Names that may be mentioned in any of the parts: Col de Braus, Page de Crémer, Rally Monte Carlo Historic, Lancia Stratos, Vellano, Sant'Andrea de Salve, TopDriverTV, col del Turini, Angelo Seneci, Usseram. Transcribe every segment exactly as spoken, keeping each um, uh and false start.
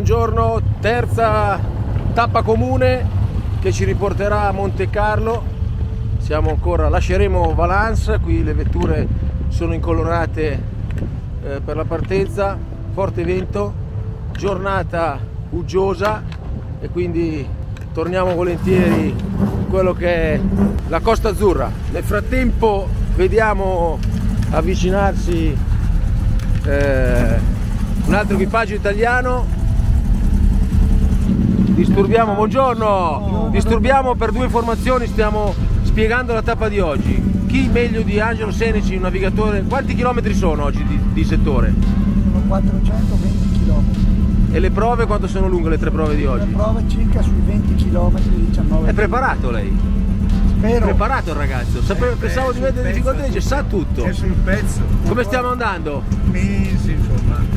buongiorno, terza tappa comune che ci riporterà a Monte Carlo. Siamo ancora, lasceremo Valence, qui le vetture sono incolorate eh, per la partenza, forte vento, giornata uggiosa e quindi torniamo volentieri in quello che è la Costa Azzurra. Nel frattempo vediamo avvicinarsi eh, un altro equipaggio italiano. Disturbiamo, buongiorno, disturbiamo per due informazioni, stiamo spiegando la tappa di oggi. Chi meglio di Angelo Seneci, un navigatore? Quanti chilometri sono oggi di, di settore? Sono quattrocentoventi chilometri. E le prove quanto sono lunghe, le tre prove di oggi? Le prove circa sui venti chilometri, diciannove. È preparato lei? Spero. Preparato il ragazzo, Sapevo, pensavo di mettere difficoltà, invece sa tutto. È sul pezzo. Come stiamo andando? Mesi, insomma.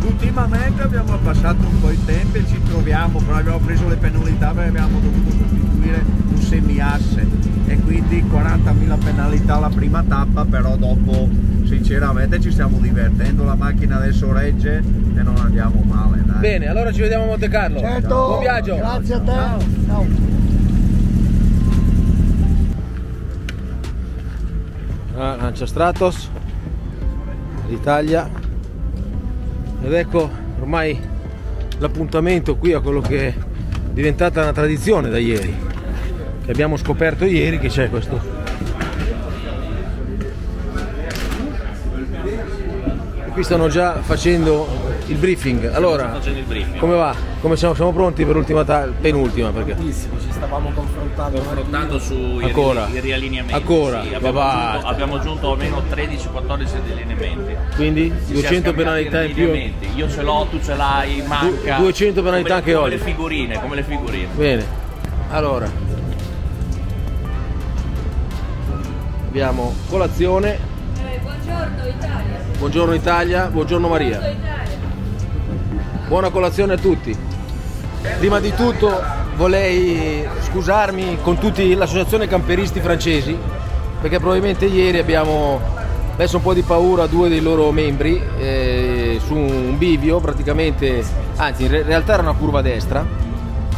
Ultimamente abbiamo abbassato un po' i tempi e ci troviamo, però abbiamo preso le penalità perché abbiamo dovuto sostituire un semiasse e quindi quarantamila penalità la prima tappa, però dopo sinceramente ci stiamo divertendo, la macchina adesso regge e non andiamo male. Dai. Bene, allora ci vediamo a Monte Carlo. Certo. Buon viaggio. Grazie a te. Ciao. Ciao. Ah, Lancia Stratos, l'Italia. Ed ecco ormai l'appuntamento qui a quello che è diventata una tradizione da ieri, che abbiamo scoperto ieri che c'è questo e qui stanno già facendo il briefing. Allora, come va? Come siamo, siamo pronti per l'ultima penultima? Perché ci stavamo confrontando, confrontando sui riallineamenti. Ancora? Sì, abbiamo, aggiunto, abbiamo aggiunto almeno tredici quattordici delineamenti. Quindi duecento penalità in più. Io ce l'ho, tu ce l'hai, manca. duecento penalità anche oggi. Come le figurine, come le figurine. Bene. Allora, abbiamo colazione. Eh, buongiorno Italia. Buongiorno Italia, buongiorno Maria. Buongiorno Italia. Buona colazione a tutti. Prima di tutto volevo scusarmi con tutti l'associazione camperisti francesi, perché probabilmente ieri abbiamo messo un po' di paura a due dei loro membri eh, su un bivio praticamente, anzi in realtà era una curva a destra.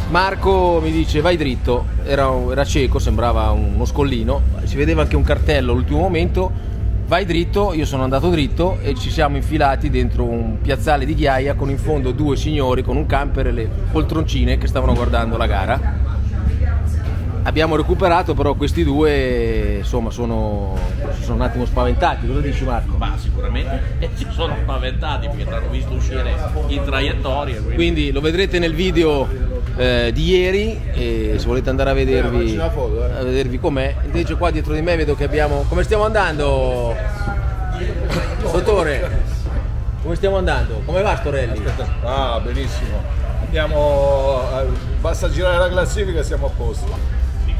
Marco mi dice vai dritto, era, era cieco, sembrava uno scollino, si vedeva anche un cartello all'ultimo momento. Vai dritto, io sono andato dritto e ci siamo infilati dentro un piazzale di ghiaia con in fondo due signori con un camper e le poltroncine che stavano guardando la gara. Abbiamo recuperato, però questi due insomma sono, sono un attimo spaventati. Cosa dici Marco? Ma sicuramente ci sono spaventati perché ti hanno visto uscire in traiettoria. Quindi, quindi lo vedrete nel video eh, di ieri e se volete andare a vedervi, a vedervi com'è. Invece qua dietro di me vedo che abbiamo... Come stiamo andando? Dottore, come stiamo andando? Come va Storelli? Aspetta. Ah, benissimo. Andiamo... Basta girare la classifica e siamo a posto.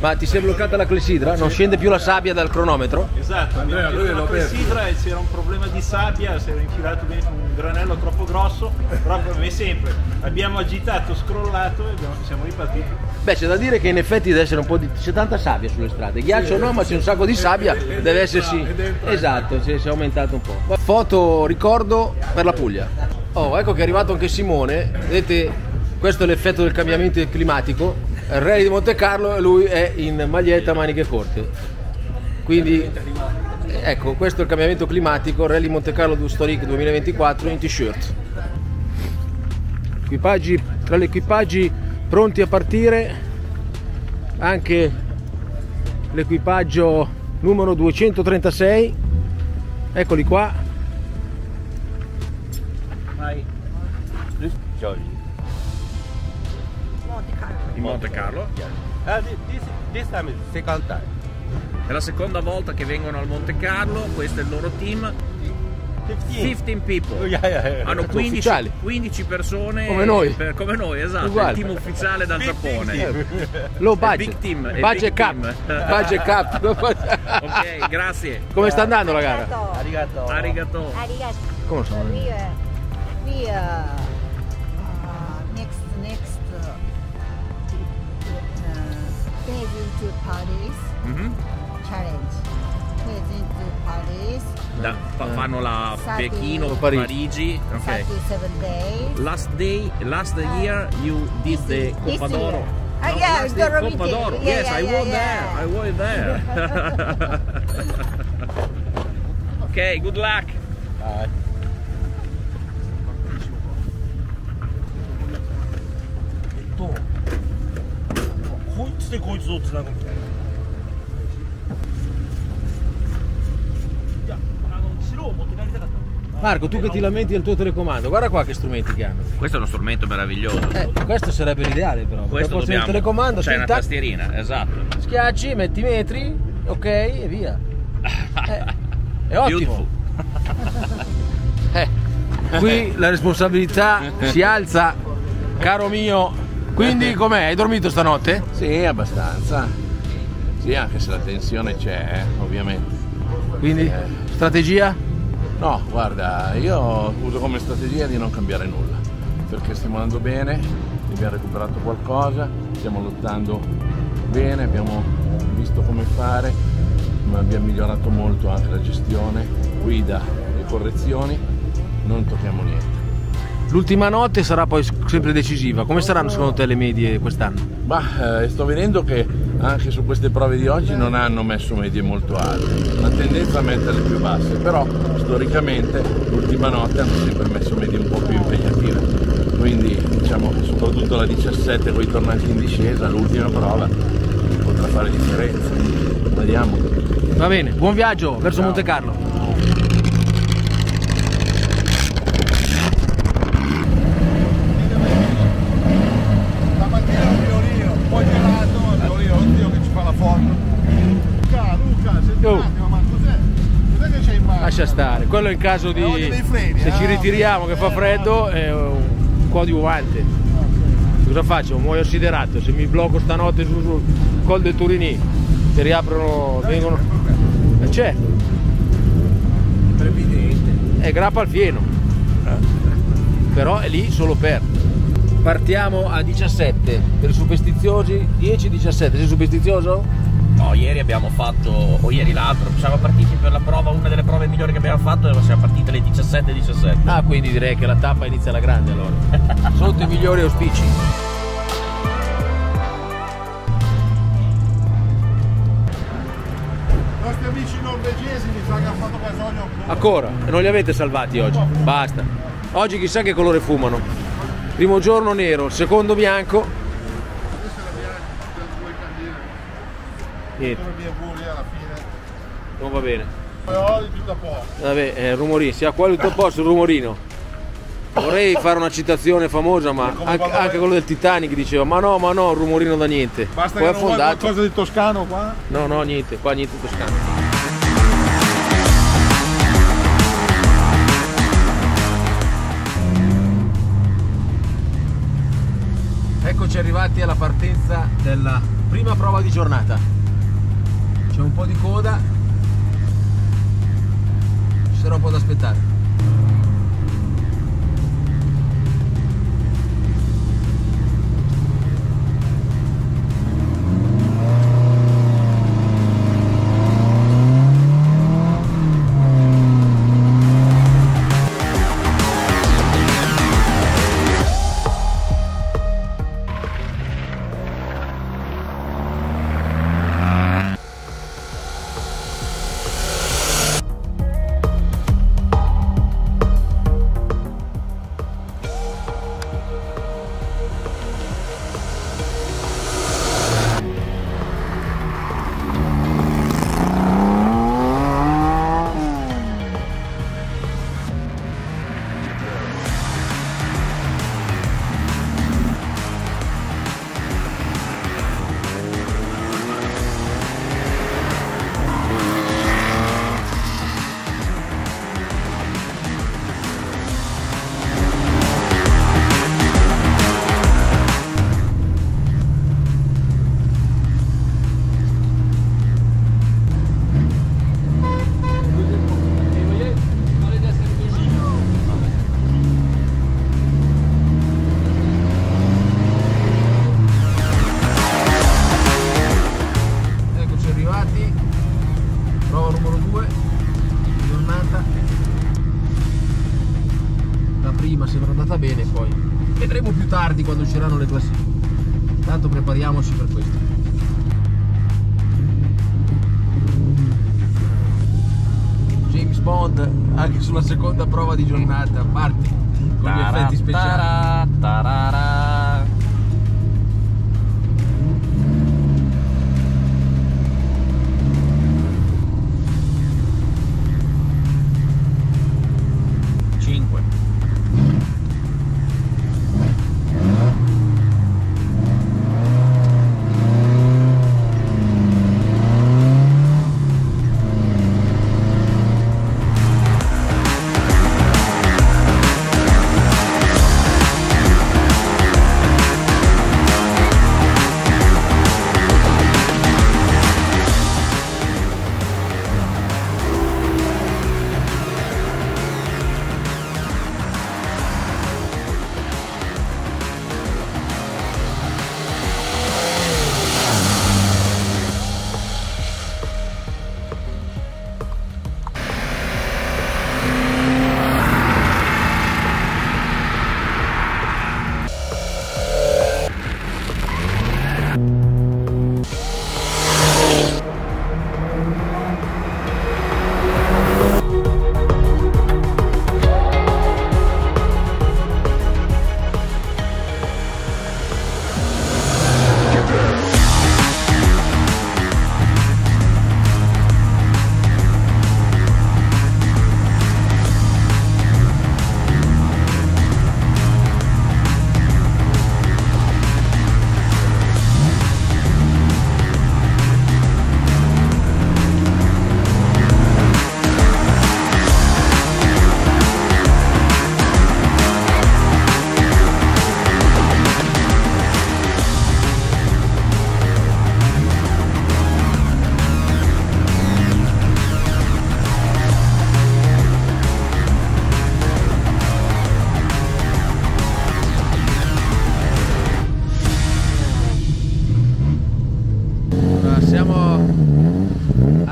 Ma ti si è bloccata la clessidra? Non scende più la sabbia dal cronometro? Esatto, Andrea, lui l'ho perso. La clessidra e c'era un problema di sabbia, si era infilato dentro un granello troppo grosso, però come sempre abbiamo agitato, scrollato e abbiamo, siamo ripartiti. Beh, c'è da dire che in effetti deve essere un po' di... c'è tanta sabbia sulle strade, ghiaccio sì, no, ma c'è un sacco di sabbia, è, è, deve essersi... Esatto, si è aumentato un po'. Foto ricordo per la Puglia. Oh, ecco che è arrivato anche Simone, vedete, questo è l'effetto del cambiamento climatico. Il Rally di Monte Carlo e lui è in maglietta a maniche corte, quindi ecco questo è il cambiamento climatico. Rally Monte Carlo Historic duemilaventiquattro in t-shirt. Equipaggi, tra gli equipaggi pronti a partire anche l'equipaggio numero duecentotrentasei, eccoli qua. Vai. In Monte Carlo? È la seconda volta che vengono al Monte Carlo, questo è il loro team. quindici people, hanno quindici, quindici persone come noi, per, come noi esatto, uguale. Il team ufficiale dal Giappone. Lo budget, big team, budget cap, budget cap. Ok, grazie. Come sta andando la gara? Arigato. Arigato. Arigato. Come sono? We are... Paris, mm-hmm. Challenge. Paris, da, fa, fanno la Saturday, Pechino, Parigi, Parigi. Okay. Saturday, last day, last uh, year you did the Coppa d'Oro. Ah, no, yeah, the Coppa d'Oro. Yeah, yes, yeah, I won yeah, there. Yeah. I won there. Okay, good luck. Bye. Marco, tu che ti lamenti del tuo telecomando, guarda qua che strumenti che hanno. Questo è uno strumento meraviglioso. Eh, questo sarebbe l'ideale però. Questo dobbiamo... il telecomando, c'è una tastierina, esatto. Schiacci, metti i metri, ok, e via. Eh, è ottimo. Eh, qui la responsabilità si alza, caro mio. Quindi com'è? Hai dormito stanotte? Sì, abbastanza. Sì, anche se la tensione c'è, eh, ovviamente. Quindi, eh. strategia? No, guarda, io uso come strategia di non cambiare nulla, perché stiamo andando bene, abbiamo recuperato qualcosa, stiamo lottando bene, abbiamo visto come fare, ma abbiamo migliorato molto anche la gestione, guida e correzioni, non tocchiamo niente. L'ultima notte sarà poi sempre decisiva. Come saranno secondo te le medie quest'anno? Bah, eh, sto vedendo che anche su queste prove di oggi non hanno messo medie molto alte, la tendenza a metterle più basse, però storicamente l'ultima notte hanno sempre messo medie un po' più impegnative, quindi diciamo soprattutto la diciassette con i tornanti in discesa, l'ultima prova potrà fare differenza. Vediamo. Va bene, buon viaggio verso Ciao. Monte Carlo. Lascia stare, quello è in caso di freni, se eh, ci ritiriamo che fa freddo è un coadiuvante. Cosa faccio? Muoio siderato, se mi blocco stanotte su, su Col del Turini si riaprono, vengono. E c'è. È grappa al fieno. Però è lì solo per. Partiamo a diciassette, per i superstiziosi dieci diciassette, sei superstizioso? No, ieri abbiamo fatto, o ieri l'altro, siamo partiti per la prova, una delle prove migliori che abbiamo fatto, siamo partiti alle diciassette e diciassette. Ah, quindi direi che la tappa inizia alla grande allora. Sotto i migliori auspici. I nostri amici norvegesi mi sa che hanno fatto bisogno ancora. Ancora? Non li avete salvati oggi? Basta. Oggi chissà che colore fumano. Primo giorno nero, secondo bianco. Non va bene. Vabbè, eh, rumorino, sia qua il tuo posto, il rumorino. Vorrei fare una citazione famosa, ma anche, anche quello del Titanic diceva ma no, ma no, rumorino da niente. Basta poi che non vuoi qualcosa di toscano qua? No, no, niente, qua niente toscano. Eccoci arrivati alla partenza della prima prova di giornata. C'è un po' di coda, ci sarà un po' da aspettare. Vedremo più tardi quando usciranno le classifiche. Intanto prepariamoci per questo. James Bond anche sulla seconda prova di giornata, parti con gli effetti speciali.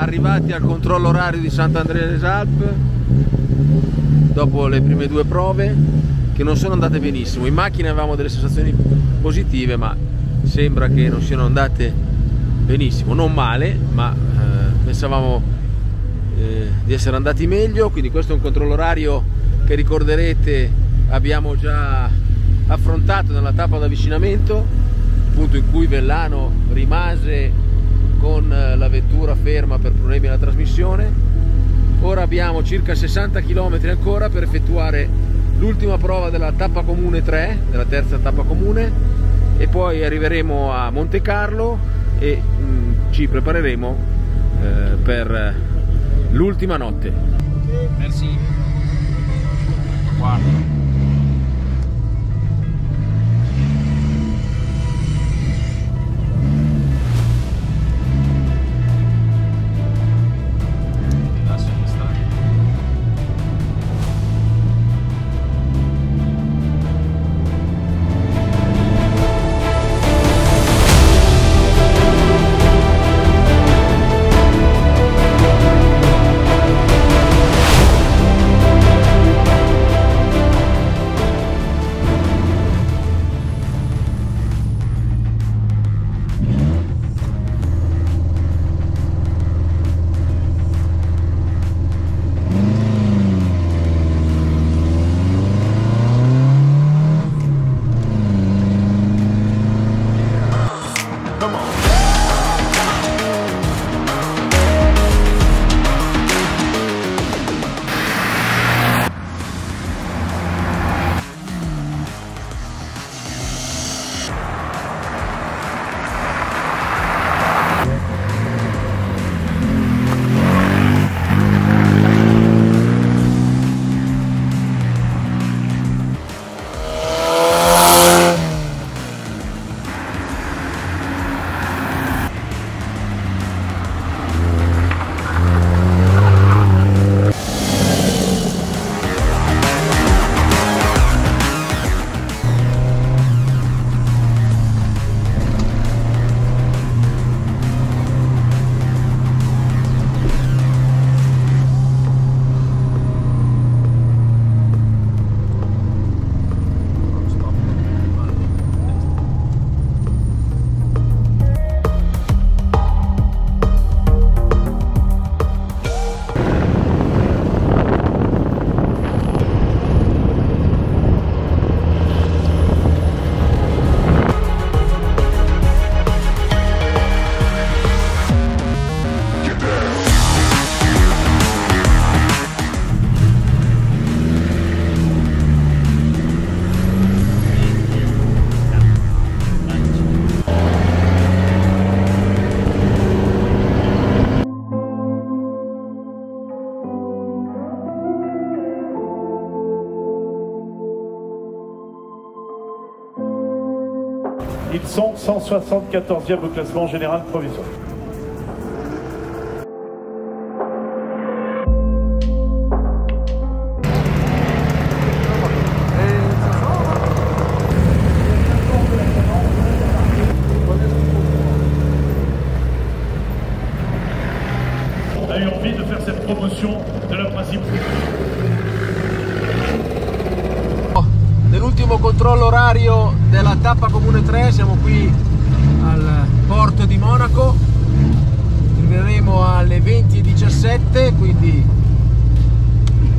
Arrivati al controllo orario di Sant'Andrea de Salve dopo le prime due prove che non sono andate benissimo. In macchina avevamo delle sensazioni positive, ma sembra che non siano andate benissimo, non male, ma eh, pensavamo eh, di essere andati meglio. Quindi questo è un controllo orario che, ricorderete, abbiamo già affrontato nella tappa d'avvicinamento, punto in cui Vellano rimase con la vettura ferma per problemi alla trasmissione. Ora abbiamo circa sessanta chilometri ancora per effettuare l'ultima prova della tappa comune tre, della terza tappa comune, e poi arriveremo a Monte Carlo e mh, ci prepareremo eh, per l'ultima notte. Merci. Guarda. Ils sont cent soixante-quatorzième au classement général provisoire. On a eu envie de faire cette promotion de la principauté. Nell'ultimo controllo orario della tappa comune tre siamo qui al porto di Monaco, arriveremo alle venti e diciassette, quindi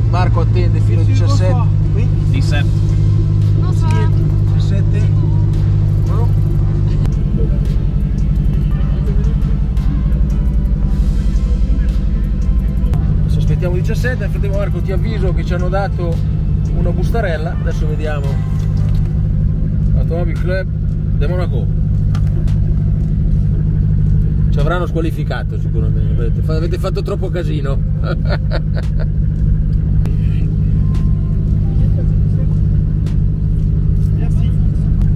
Marco attende fino alle diciassette. diciassette. diciassette. Adesso aspettiamo diciassette, nel frattempo Marco ti avviso che ci hanno dato una bustarella, adesso vediamo. Automobile Club de Monaco ci avranno squalificato sicuramente, avete fatto troppo casino.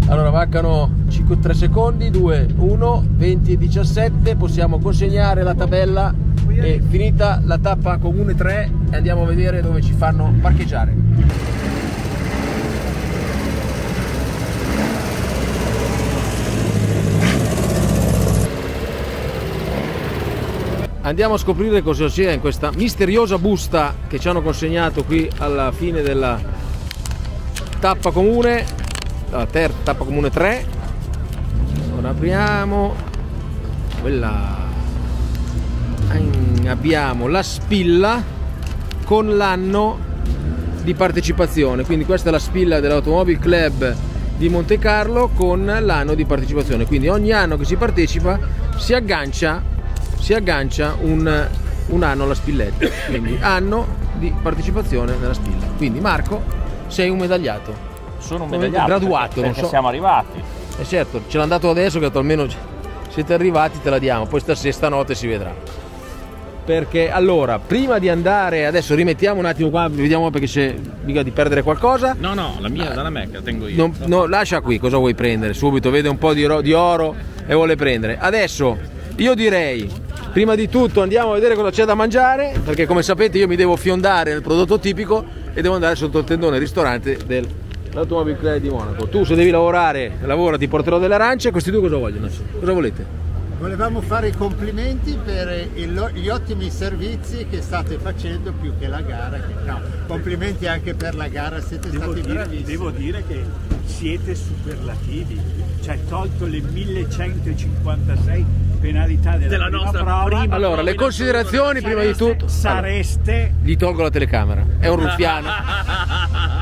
Allora mancano cinque tre secondi, due uno, venti e diciassette, possiamo consegnare la tabella e finita la tappa comune tre e andiamo a vedere dove ci fanno parcheggiare. Andiamo a scoprire cosa c'è in questa misteriosa busta che ci hanno consegnato qui alla fine della tappa comune, la terza tappa comune tre. Ora apriamo quella. Abbiamo la spilla con l'anno di partecipazione, quindi questa è la spilla dell'Automobile Club di Monte Carlo con l'anno di partecipazione, quindi ogni anno che si partecipa si aggancia si aggancia un, un anno alla spilletta, quindi anno di partecipazione nella spilla. Quindi Marco, sei un medagliato. Sono un medagliato, graduato, non so. Siamo arrivati. E certo, ce l'hanno dato adesso, che almeno siete arrivati, te la diamo, poi stasera, stanotte si vedrà. Perché allora, prima di andare, adesso rimettiamo un attimo qua, vediamo perché c'è mica di perdere qualcosa. No, no, la mia, ah, dalla me, che la tengo io. Non, no, lascia qui, cosa vuoi prendere? Subito, vede un po' di, di oro e vuole prendere. Adesso io direi, prima di tutto andiamo a vedere cosa c'è da mangiare, perché come sapete io mi devo fiondare nel prodotto tipico e devo andare sotto il tendone al ristorante dell'Automobile Club di Monaco. Tu se devi lavorare, lavora, ti porterò delle arance. Questi due cosa vogliono? Cosa volete? Volevamo fare i complimenti per il, gli ottimi servizi che state facendo, più che la gara. Che, no, complimenti anche per la gara, siete devo stati dire, bravissimi. Devo dire che siete superlativi, cioè tolto le millecentocinquantasei penalità della, della prima nostra prova. Prima allora, le considerazioni prima di tutto. Sareste. Allora, gli tolgo la telecamera. È un ruffiano.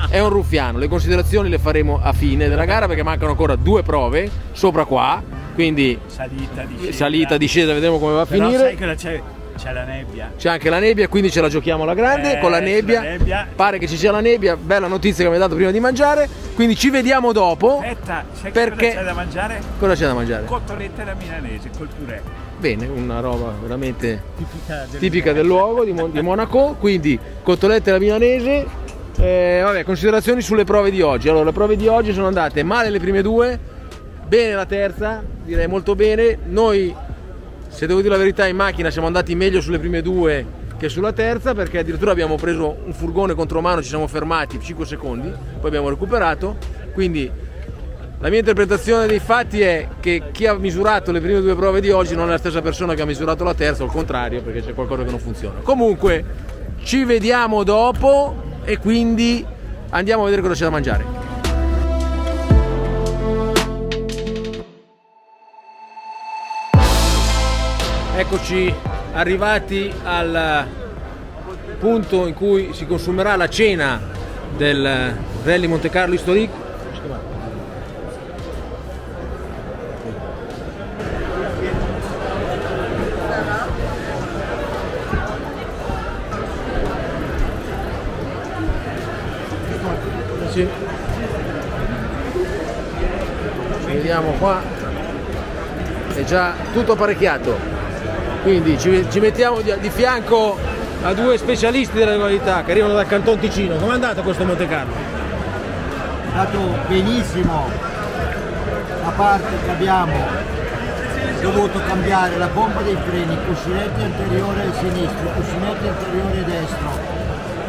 È un ruffiano. Le considerazioni le faremo a fine della gara perché mancano ancora due prove sopra qua. Quindi salita, discesa, salita, discesa vedremo come va a Però finire. Sai c'è la nebbia, c'è anche la nebbia, quindi ce la giochiamo alla grande, eh, con la nebbia. la nebbia pare che ci sia la nebbia, bella notizia che mi hai dato prima di mangiare, quindi ci vediamo dopo. Aspetta, sai perché cosa c'è da mangiare? Cosa c'è da mangiare? Cotoletta alla milanese col purè. Bene, una roba veramente tipica del, tipica del luogo di, Mon di Monaco, quindi cotoletta alla milanese. Eh, vabbè, considerazioni sulle prove di oggi. Allora, le prove di oggi sono andate male le prime due, bene la terza, direi molto bene. Noi, se devo dire la verità, in macchina siamo andati meglio sulle prime due che sulla terza, perché addirittura abbiamo preso un furgone contro mano, ci siamo fermati cinque secondi, poi abbiamo recuperato. Quindi la mia interpretazione dei fatti è che chi ha misurato le prime due prove di oggi non è la stessa persona che ha misurato la terza, o il contrario, perché c'è qualcosa che non funziona. Comunque ci vediamo dopo e quindi andiamo a vedere cosa c'è da mangiare. Eccoci arrivati al punto in cui si consumerà la cena del Rally Monte Carlo Historic. Sì. Vediamo qua, è già tutto apparecchiato. Quindi ci, ci mettiamo di, di fianco a due specialisti della regolarità che arrivano dal Canton Ticino. Com'è andato questo Monte Carlo? È andato benissimo, la parte che abbiamo dovuto cambiare la pompa dei freni, cuscinetto anteriore sinistro, cuscinetto anteriore destro,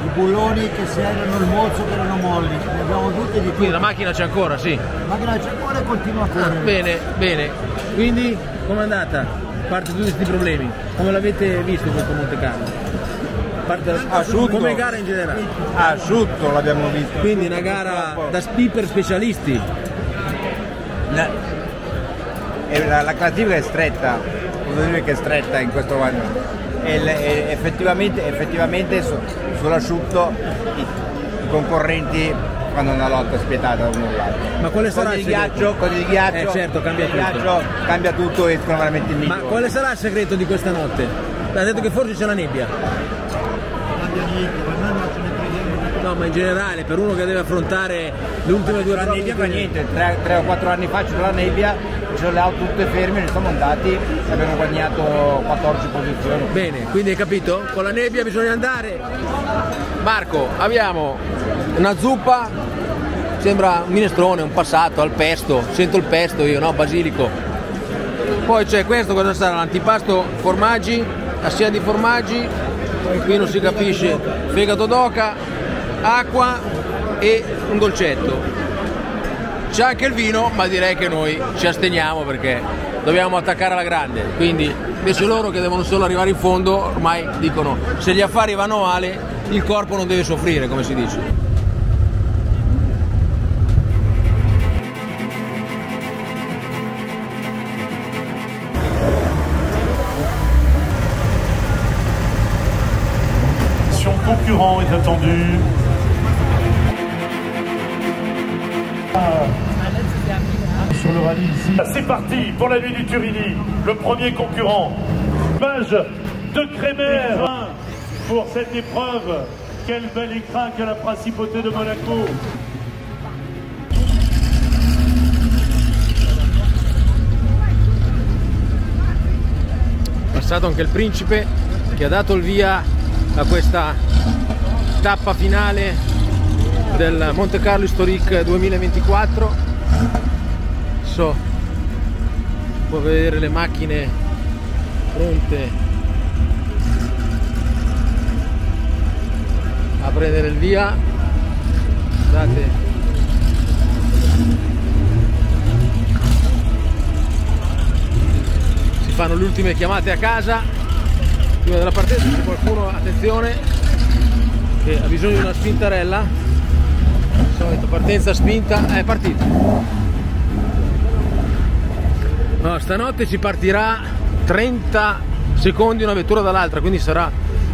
i bulloni che si erano, il mozzo che erano molli, ne abbiamo tutti di più. Quindi la macchina c'è ancora, sì? La macchina c'è ancora e continua a correre. Ah, bene, bene. Quindi com'è andata? A parte tutti questi problemi, come l'avete visto questo Monte Carlo? Asciutto, come gara in generale? Asciutto l'abbiamo visto. Quindi una gara da S P I per specialisti. La, la, la classifica è stretta, posso dire che è stretta in questo momento. E, e, effettivamente, effettivamente su, sull'asciutto i, i concorrenti fanno una lotta spietata uno all'altro. Ma quale sarà il ghiaccio? Con il ghiaccio, eh, certo, cambia, con il tutto. ghiaccio cambia tutto e sono veramente il migliore. Ma quale sarà il segreto di questa notte? Ha detto che forse c'è la nebbia. No, ma in generale per uno che deve affrontare l'ultima due la nebbia fa niente, tre o quattro anni fa c'era la nebbia, c'erano le auto tutte ferme, ne siamo andati e abbiamo guadagnato quattordici posizioni. Bene, quindi hai capito? Con la nebbia bisogna andare. Marco, abbiamo una zuppa, sembra un minestrone, un passato al pesto, sento il pesto io, no? Basilico. Poi c'è questo, cosa sarà? L'antipasto formaggi, assia di formaggi, qui non si capisce, fegato d'oca, acqua e un dolcetto. C'è anche il vino, ma direi che noi ci asteniamo perché dobbiamo attaccare alla grande, quindi invece loro che devono solo arrivare in fondo ormai dicono se gli affari vanno male il corpo non deve soffrire, come si dice. Concurrent est attendu. Sur le rallye ici. C'est parti pour la nuit du Turini. Le premier concurrent, Page de Crémer pour cette épreuve. Quel bel écran que la principauté de Monaco. Passato anche il principe che ha dato il via a questa tappa finale del Monte Carlo Historic duemilaventiquattro. So, può vedere le macchine pronte a prendere il via. Guardate, si fanno le ultime chiamate a casa prima della partenza. C'è qualcuno, attenzione, che ha bisogno di una spintarella, di solito partenza spinta, è partito. No, stanotte si partirà trenta secondi una vettura dall'altra, quindi sarà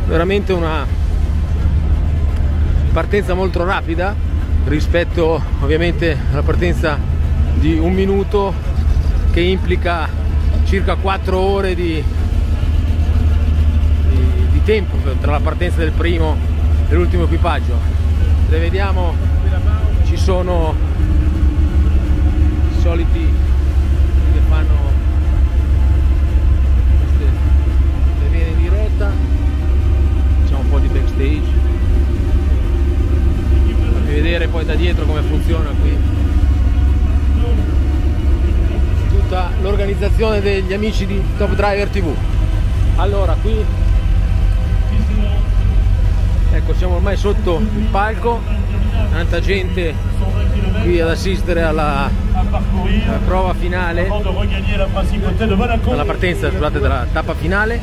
veramente una partenza molto rapida rispetto ovviamente alla partenza di un minuto che implica circa quattro ore di tempo tra la partenza del primo e l'ultimo equipaggio. Le vediamo, ci sono i soliti che fanno queste, le vene di rotta. Facciamo un po' di backstage, fammi vedere poi da dietro come funziona qui tutta l'organizzazione degli amici di Top Driver T V. Allora qui ecco, siamo ormai sotto il palco, tanta gente qui ad assistere alla, alla prova finale, alla partenza, scusate, della tappa finale.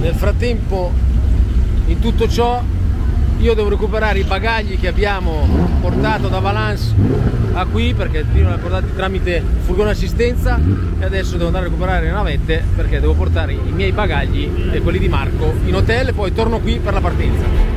Nel frattempo, in tutto ciò, io devo recuperare i bagagli che abbiamo portato da Valence a qui, perché prima li ho portati tramite furgone assistenza e adesso devo andare a recuperare le navette perché devo portare i miei bagagli e quelli di Marco in hotel e poi torno qui per la partenza.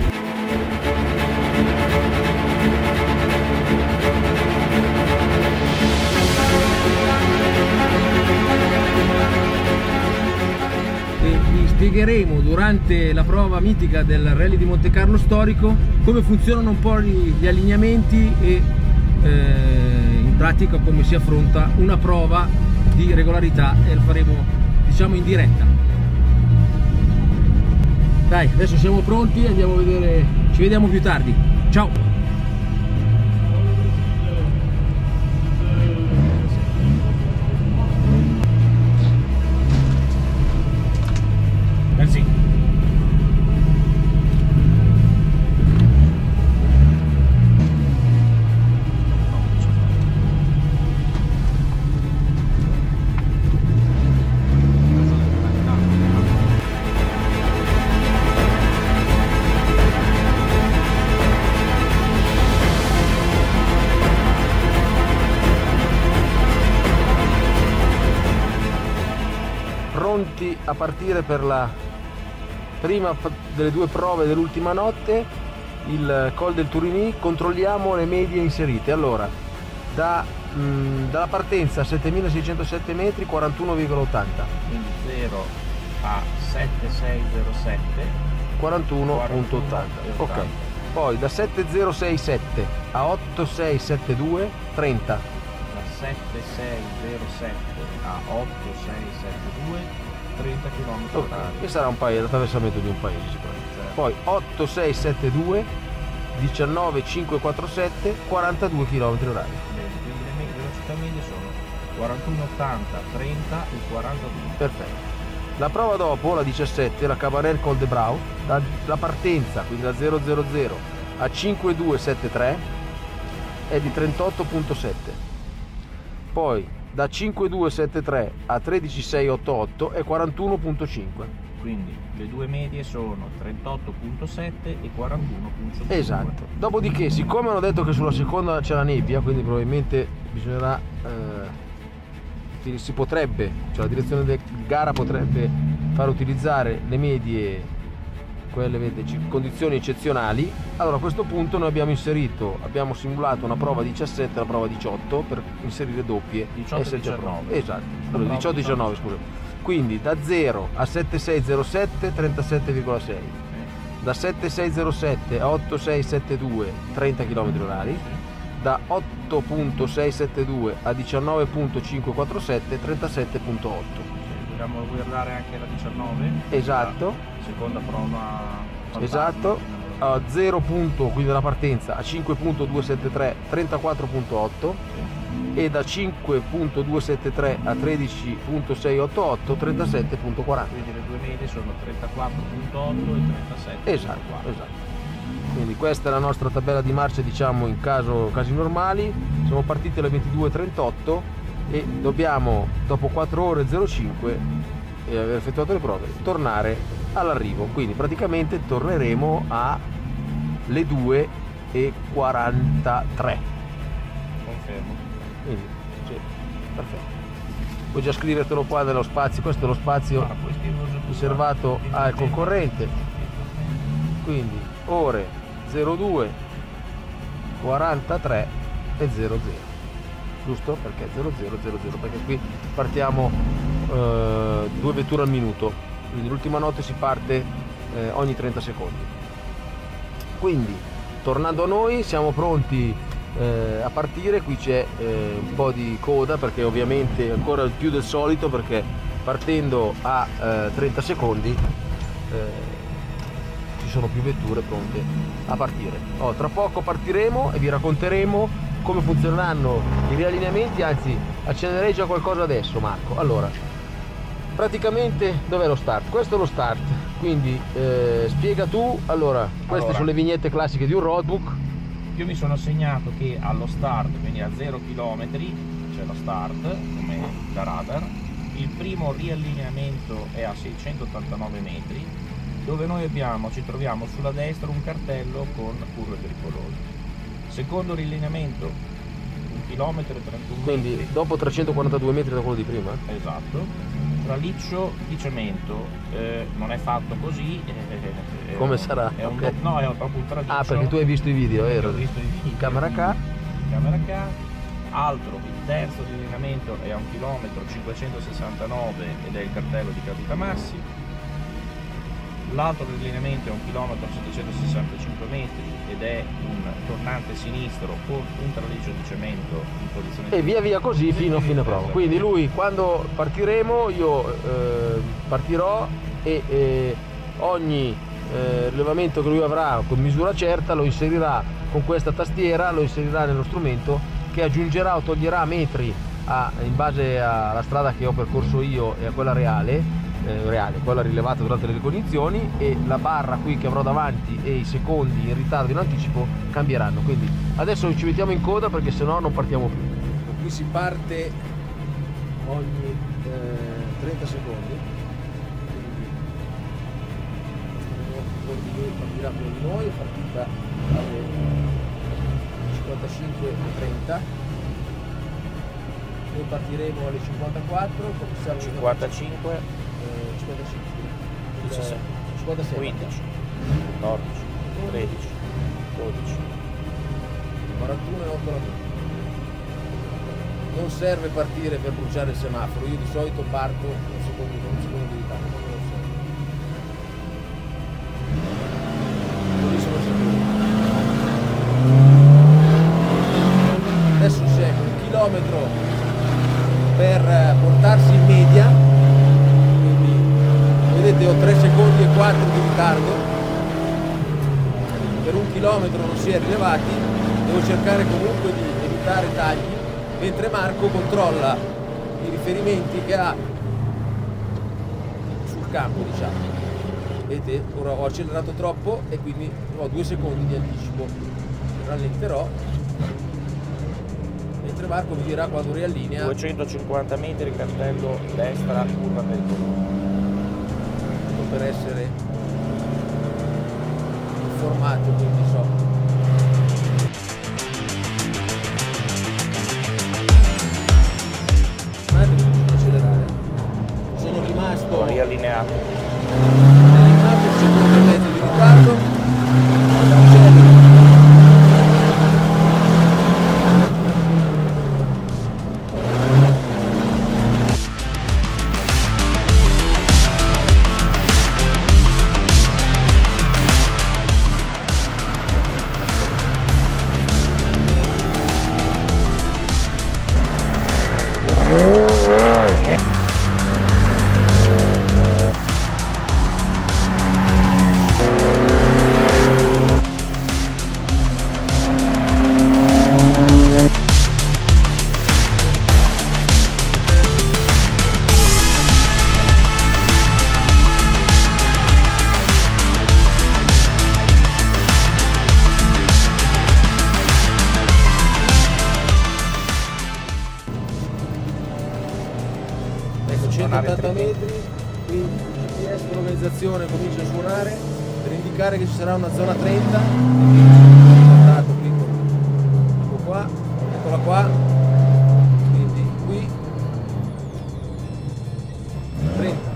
Spiegheremo durante la prova mitica del Rally di Monte Carlo Storico come funzionano un po' gli allineamenti e eh, in pratica come si affronta una prova di regolarità, e lo faremo diciamo in diretta. Dai, adesso siamo pronti, andiamo a vedere, ci vediamo più tardi. Ciao! Pronti a partire per la prima delle due prove dell'ultima notte, il Col del Turini. Controlliamo le medie inserite. Allora, da, mh, dalla partenza settemilaseicentosette metri, quarantuno virgola ottanta, quindi zero a settemila seicentosette, quarantuno virgola ottanta. Ok, poi da settemila sessantasette a ottantasei settantadue, trenta. settemila seicentosette a ottantasei settantadue, trenta chilometri okay. orari. Che sarà un paese, l'attraversamento di un paese sicuramente. Poi ottantasei settantadue, diciannove cinque quarantasette, quarantadue chilometri orari. Bene, quindi le mie velocità medie sono quarantuno ottanta, trenta e quarantadue. Perfetto. La prova dopo, la diciassette, la Cabaret Col de Braus, la, la partenza, quindi da zero zero zero a cinquemiladuecentosettantatré, è di trentotto virgola sette. Poi da cinquemiladuecentosettantatré a trediciseicentoottantotto è quarantuno virgola cinque. Quindi le due medie sono trentotto virgola sette e quarantuno virgola cinque. Esatto. Dopodiché, siccome hanno detto che sulla seconda c'è la nebbia, quindi probabilmente bisognerà eh, si potrebbe, cioè la direzione della gara potrebbe far utilizzare le medie, quelle in condizioni eccezionali. Allora, a questo punto noi abbiamo inserito, abbiamo simulato una prova diciassette e una prova diciotto per inserire doppie diciotto diciannove. Esatto, diciotto diciannove, scusa. Quindi da zero a settemila seicentosette trentasette virgola sei, da settemila seicentosette a ottantasei settantadue trenta chilometri orari, da otto virgola seicentosette due a diciannove virgola cinquecentoquarantasette trentasette virgola otto. Dobbiamo guardare anche la diciannove. Esatto. La seconda prova. Esatto. A zero punto, quindi dalla partenza a cinque virgola duecentosettantatré trentaquattro virgola otto, sì. E da cinque virgola duecentosettantatré a tredici virgola seicentottantotto trentasette virgola quaranta. Quindi le due medie sono trentaquattro virgola otto e trentasette. Esatto, esatto. Quindi questa è la nostra tabella di marcia, diciamo, in caso, casi normali. Siamo partiti alle ventidue e trentotto. E dobbiamo, dopo quattro ore e cinque e aver effettuato le prove, tornare all'arrivo. Quindi praticamente torneremo alle due e quarantatré. Confermo. Quindi, sì, perfetto. Puoi già scrivertelo qua nello spazio, questo è lo spazio ah, riservato al concorrente. Quindi ore zero due, quarantatré e zero zero. Giusto? Perché zero zero zero zero, perché qui partiamo eh, due vetture al minuto, quindi l'ultima notte si parte eh, ogni trenta secondi. Quindi tornando a noi, siamo pronti eh, a partire. Qui c'è eh, un po' di coda, perché ovviamente ancora più del solito, perché partendo a eh, trenta secondi eh, ci sono più vetture pronte a partire. Oh, tra poco partiremo e vi racconteremo come funzioneranno i riallineamenti, anzi accenderei già qualcosa adesso, Marco. Allora, praticamente dov'è lo start? Questo è lo start, quindi eh, spiega tu. Allora, queste allora, sono le vignette classiche di un roadbook. Io mi sono segnato che allo start, quindi a zero chilometri, c'è lo start come da radar. Il primo riallineamento è a seicentottantanove metri, dove noi abbiamo, ci troviamo sulla destra un cartello con curve pericolose. Secondo riallineamento, un chilometro e trentuno. Quindi metri. Dopo trecentoquarantadue metri da quello di prima? Esatto. Traliccio di cemento, eh, non è fatto così. Eh, Come è, sarà? È okay. un, no, è proprio un traliccio. Ah, perché tu hai visto i video, vero? Ho visto i video. Camera K. Camera K. Altro, il terzo riallineamento è a un chilometro e cinquecentosessantanove ed è il cartello di Capitamassi. L'altro riallineamento è un chilometro e settecentosessantacinque metri ed è un tornante sinistro con un traliccio di cemento in posizione e via via così fino a fine prova. Quindi lui, quando partiremo, io eh, partirò e eh, ogni eh, rilevamento che lui avrà con misura certa, lo inserirà con questa tastiera, lo inserirà nello strumento che aggiungerà o toglierà metri a, in base alla strada che ho percorso io e a quella reale, eh, reale, quella rilevata durante le ricognizioni, e la barra qui che avrò davanti e i secondi in ritardo e in anticipo cambieranno. Quindi adesso ci mettiamo in coda perché sennò non partiamo più. Qui si parte ogni eh, trenta secondi, quindi partirà con noi, è partita alle cinquantacinque e trenta, noi partiremo alle cinquantaquattro, cominciamo cinquantacinque, eh, cinquantacinque, diciassette, cinquantasei, quindici, quattordici, tredici, dodici, quarantuno e otto. Non serve partire per bruciare il semaforo, io di solito parto un secondo, un secondo di ritardo, non serve. Così sono sicuro. Adesso c'è un chilometro per portarsi in media, quindi vedete ho tre secondi e quattro di ritardo, per un chilometro non si è rilevati, devo cercare comunque di evitare tagli, mentre Marco controlla i riferimenti che ha sul campo, diciamo. Vedete, ora ho accelerato troppo e quindi ho due secondi di anticipo. Rallenterò, mentre Marco mi dirà quando riallinea. duecentocinquanta metri, cartello destra, curva pericolosa. Per essere informato, quindi so. Allineato un secondo e mezzo di ritardo, centottanta metri, quindi il G P S localizzazione comincia a suonare per indicare che ci sarà una zona trenta, quindi ecco qua, eccola qua, quindi qui trenta.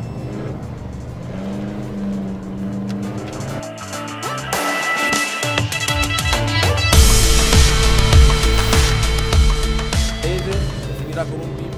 Vede, finirà con un bip.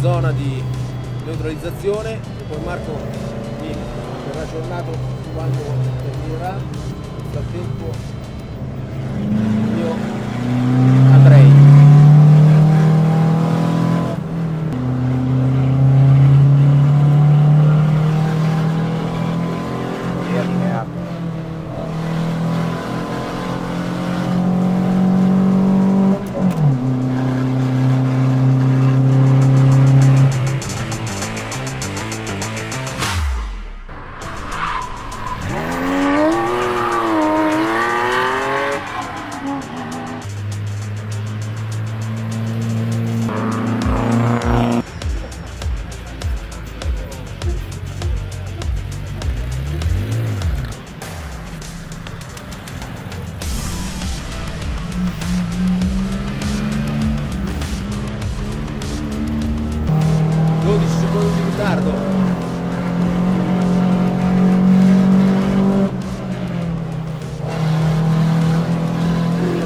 Zona di neutralizzazione, poi Marco mi verrà aggiornato quando terminerà. Nel frattempo io andrei.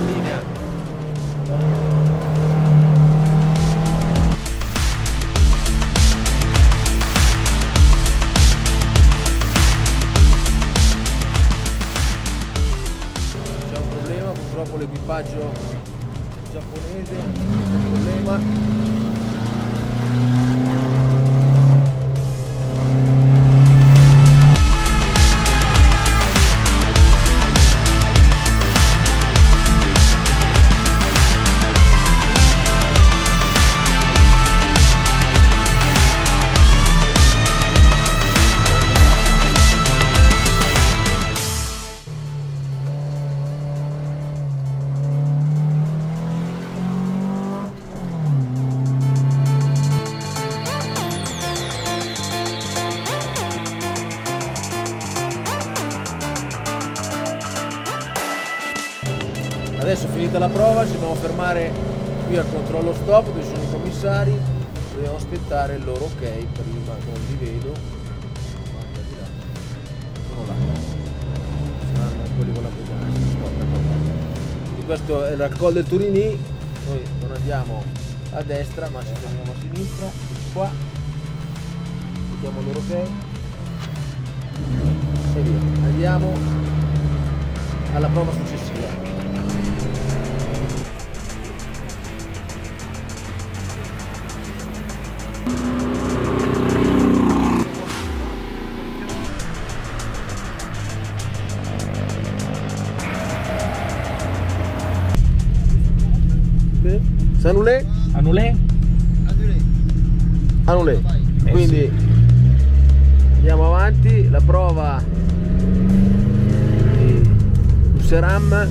Linea. Adesso è finita la prova, ci dobbiamo fermare qui al controllo stop dove sono i commissari, dobbiamo aspettare il loro ok prima, non li vedo. Sono là. Saranno quelli con la pesante. Questo è il Col del Turini, noi non andiamo a destra ma ci andiamo a sinistra, qua, mettiamo il loro ok e via. Andiamo alla prova successiva. Annulé? Annulé? Annulé. Quindi andiamo avanti, la prova di Usseram,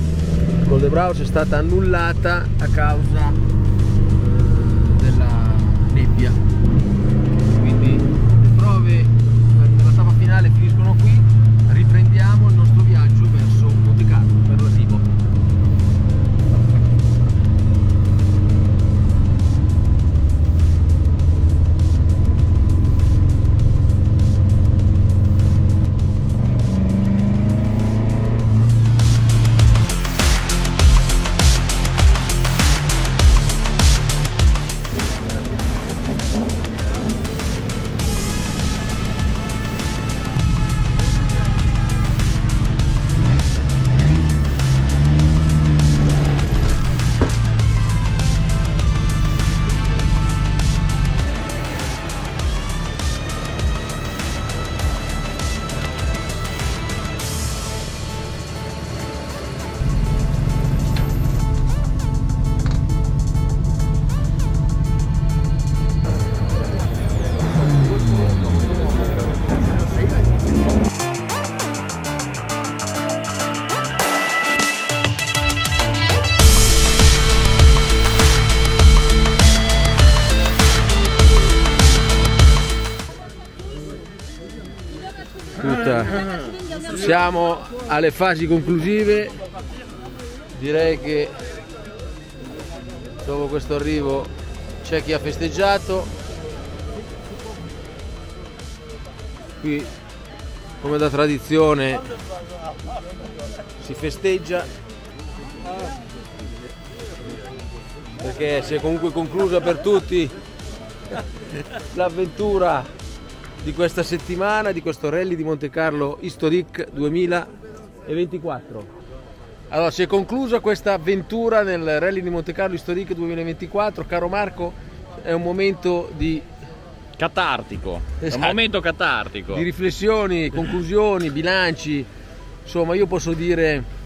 Col de Braus è stata annullata a causa della nebbia. Quindi le prove per la tappa finale finiscono qui, riprendiamo il nostro viaggio verso Monte Carlo per la Tipo. Siamo alle fasi conclusive, direi che dopo questo arrivo c'è chi ha festeggiato, qui come da tradizione si festeggia perché si è comunque conclusa per tutti l'avventura di questa settimana, di questo Rally di Monte Carlo Historic duemilaventiquattro. Allora, si è conclusa questa avventura nel Rally di Monte Carlo Historic duemilaventiquattro. Caro Marco, è un momento di catartico, esatto. È un momento catartico di riflessioni, conclusioni, bilanci. Insomma, io posso dire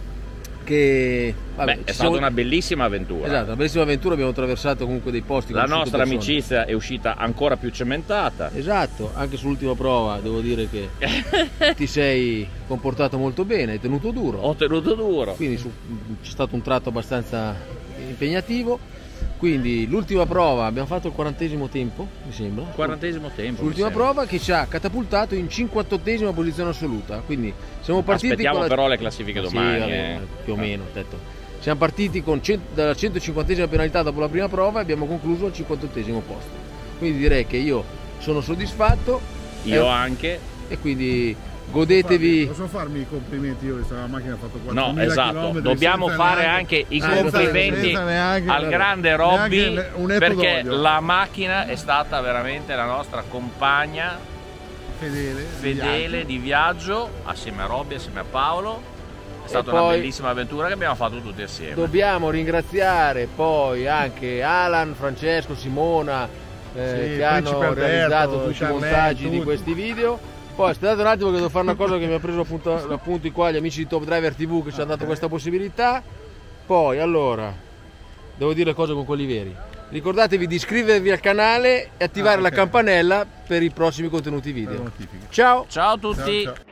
che vabbè, Beh, è stata siamo... una bellissima avventura. Esatto, una bellissima avventura, abbiamo attraversato comunque dei posti. La nostra persone. amicizia è uscita ancora più cementata. Esatto, anche sull'ultima prova devo dire che ti sei comportato molto bene, hai tenuto duro. Ho tenuto duro. Quindi c'è stato un tratto abbastanza impegnativo. Quindi l'ultima prova abbiamo fatto il quarantesimo tempo, mi sembra. Quarantesimo tempo. L'ultima prova che ci ha catapultato in cinquantottesima posizione assoluta. Quindi siamo partiti. Aspettiamo con la... però le classifiche domani. Sì, vabbè, eh. Più o meno, detto. Siamo partiti con cento... dalla centocinquantesima penalità dopo la prima prova e abbiamo concluso al cinquantottesimo posto. Quindi direi che io sono soddisfatto. Io eh... anche. E quindi godetevi. Posso farmi i complimenti io che questa macchina ha fatto quattromila. No, esatto, dobbiamo fare neanche, anche i complimenti neanche, al grande Robby, perché la macchina è stata veramente la nostra compagna fedele, fedele di, viaggio. di viaggio, assieme a Robby, assieme a Paolo. È stata e una bellissima avventura che abbiamo fatto tutti assieme. Dobbiamo ringraziare poi anche Alan, Francesco, Simona eh, sì, che hanno realizzato Alberto, tutti i montaggi tutti. di questi video. Poi aspettate un attimo che devo fare una cosa che mi ha preso appunto, appunto qua gli amici di Top Driver ti vu che ci hanno dato okay. questa possibilità. Poi allora, devo dire cose con quelli veri. Ricordatevi di iscrivervi al canale e attivare ah, okay. la campanella per i prossimi contenuti video. Ciao! Ciao a tutti! Ciao, ciao.